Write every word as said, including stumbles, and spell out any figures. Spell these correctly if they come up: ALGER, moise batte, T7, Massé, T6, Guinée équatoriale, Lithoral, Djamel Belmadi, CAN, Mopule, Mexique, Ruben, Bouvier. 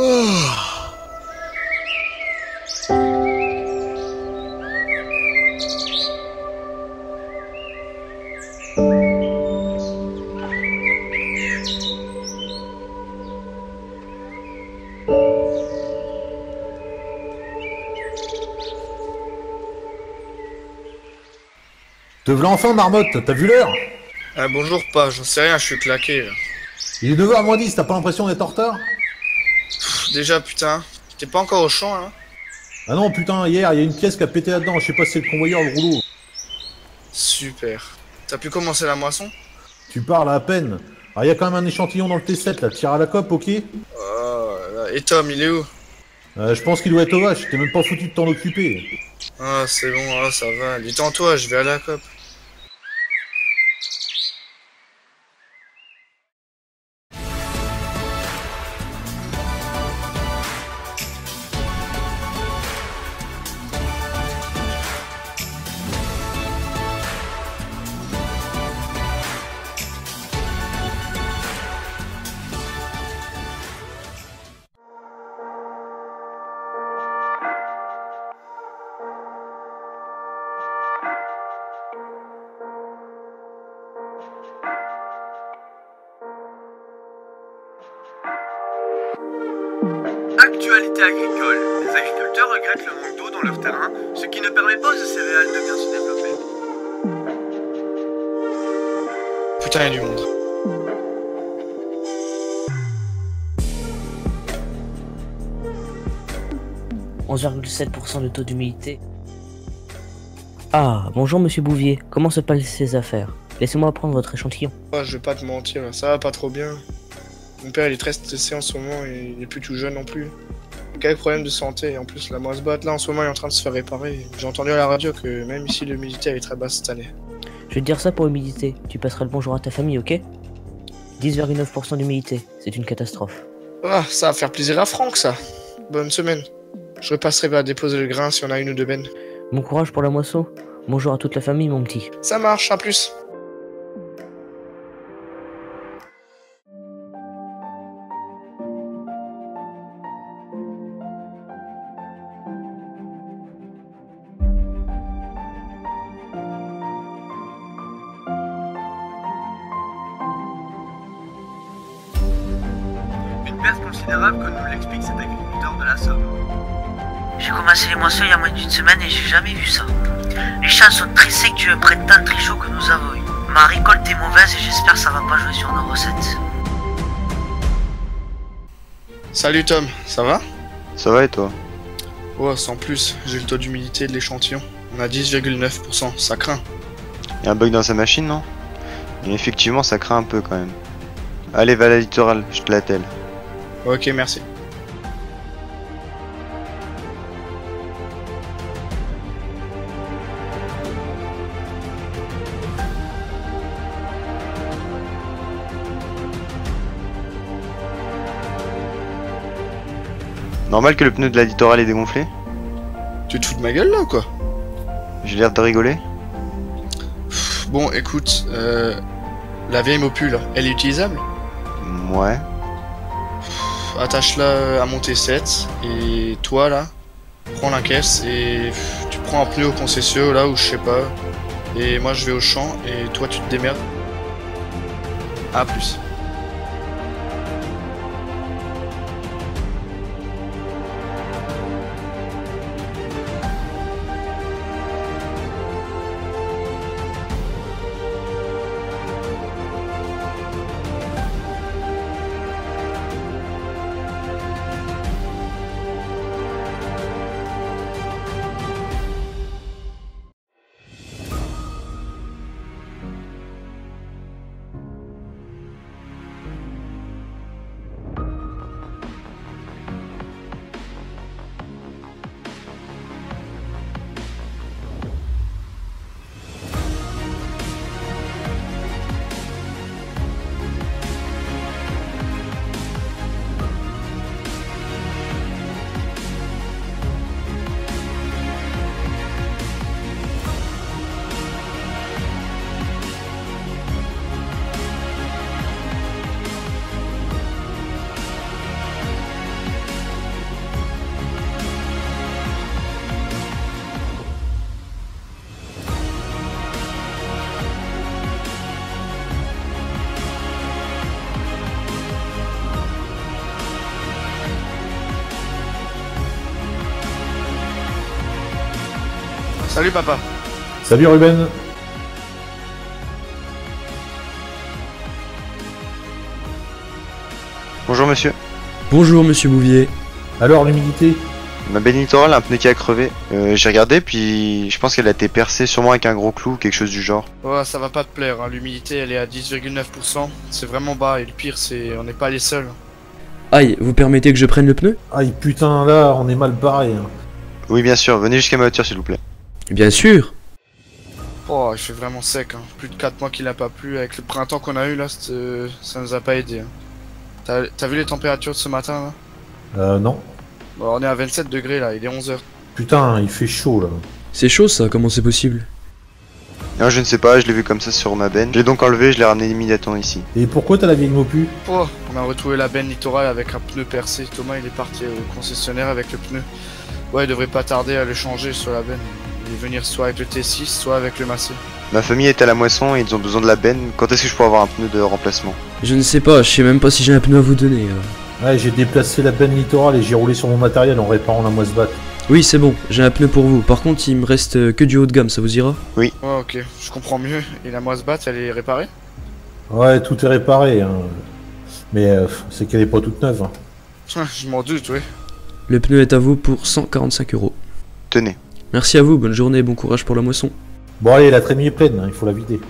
Oh. Te v'là enfin, marmotte, t'as vu l'heure? Ah bonjour, pas, j'en sais rien, je suis claqué là. Il est neuf heures moins dix, t'as pas l'impression d'être en retard? Pff, déjà putain, t'es pas encore au champ là? Ah non putain, hier il y a une pièce qui a pété là-dedans, je sais pas si c'est le convoyeur ou le rouleau. Super, t'as pu commencer la moisson? Tu parles à peine. Ah il y a quand même un échantillon dans le T sept là, tire à la cope, ok? Oh, là. Et Tom, il est où? Euh, je pense qu'il doit être au vache, t'es même pas foutu de t'en occuper. Ah c'est bon, ah, ça va, détends-toi, je vais à la cope. Actualité agricole. Les agriculteurs regrettent le manque d'eau dans leur terrain, ce qui ne permet pas aux céréales de bien se développer. Putain, il y a du monde. onze virgule sept pour cent de taux d'humidité. Ah, bonjour monsieur Bouvier, comment se passent ces affaires? Laissez-moi prendre votre échantillon. Oh, je vais pas te mentir, ça va pas trop bien. Mon père il est très stressé en ce moment et il est plus tout jeune non plus. Il a des problèmes de santé et en plus la moise batte là en ce moment il est en train de se faire réparer. J'ai entendu à la radio que même ici l'humidité est très basse cette année. Je vais te dire ça pour l'humidité, tu passeras le bonjour à ta famille, ok? dix virgule neuf pour cent d'humidité, c'est une catastrophe. Ah, ça va faire plaisir à Franck ça. Bonne semaine. Je repasserai à déposer le grain si on a une ou deux bennes. Bon courage pour la moisson, bonjour à toute la famille mon petit. Ça marche, à plus. Considérable comme nous l'explique cet agriculteur de la Somme. J'ai commencé les moissons il y a moins d'une semaine et j'ai jamais vu ça. Les champs sont très secs après le temps très chaud que nous avons eu. Ma récolte est mauvaise et j'espère que ça va pas jouer sur nos recettes. Salut Tom, ça va? Ça va et toi? Oh, sans plus, j'ai le taux d'humidité de l'échantillon. On a dix virgule neuf pour cent, ça craint. Il y a un bug dans sa machine, non? Mais effectivement, ça craint un peu quand même. Allez, va à la Lithoral, je te l'attelle. Ok, merci. Normal que le pneu de la Lithoral est dégonflé? Tu te fous de ma gueule là ou quoi? J'ai l'air de rigoler. Pff, bon, écoute, euh, la vieille Mopule, elle est utilisable? Ouais. Attache-la à mon T sept et toi là, prends la caisse et tu prends un pneu au concession là où je sais pas. Et moi je vais au champ et toi tu te démerdes. A plus. Salut papa. Salut Ruben. Bonjour monsieur. Bonjour monsieur Bouvier. Alors l'humidité? Ma lithoral, un pneu qui a crevé. Euh, J'ai regardé, puis je pense qu'elle a été percée sûrement avec un gros clou, quelque chose du genre. Ouais, ça va pas te plaire, hein. L'humidité elle est à dix virgule neuf pour cent, c'est vraiment bas, et le pire c'est on n'est pas les seuls. Aïe, vous permettez que je prenne le pneu? Aïe putain, là on est mal barré. Hein. Oui bien sûr, venez jusqu'à ma voiture s'il vous plaît. Bien sûr. Oh, il fait vraiment sec, hein. Plus de quatre mois qu'il n'a pas plu, avec le printemps qu'on a eu là, euh, ça nous a pas aidé. Hein. T'as vu les températures de ce matin là? Euh non. Bon, on est à vingt-sept degrés là, il est onze heures. Putain, il fait chaud là. C'est chaud ça, comment c'est possible? Non, je ne sais pas, je l'ai vu comme ça sur ma benne. J'ai donc enlevé, je l'ai ramené immédiatement ici. Et pourquoi t'as la vieille Mopule? Oh, on a retrouvé la benne littorale avec un pneu percé. Thomas il est parti au concessionnaire avec le pneu. Ouais, il devrait pas tarder à le changer sur la benne. Il est venir soit avec le T six, soit avec le Massé. Ma famille est à la moisson et ils ont besoin de la benne. Quand est-ce que je pourrais avoir un pneu de remplacement? Je ne sais pas, je sais même pas si j'ai un pneu à vous donner. Euh. Ouais, j'ai déplacé la benne littorale et j'ai roulé sur mon matériel en réparant la moise batte. Oui, c'est bon, j'ai un pneu pour vous. Par contre, il me reste que du haut de gamme, ça vous ira? Oui. Oh, ok, je comprends mieux. Et la moise batte, elle est réparée? Ouais, tout est réparé. Hein. Mais euh, c'est qu'elle est pas toute neuve. Hein. Je m'en doute, oui. Le pneu est à vous pour cent quarante-cinq euros. Tenez. Merci à vous, bonne journée, bon courage pour la moisson. Bon allez, la trémie est pleine, hein, il faut la vider.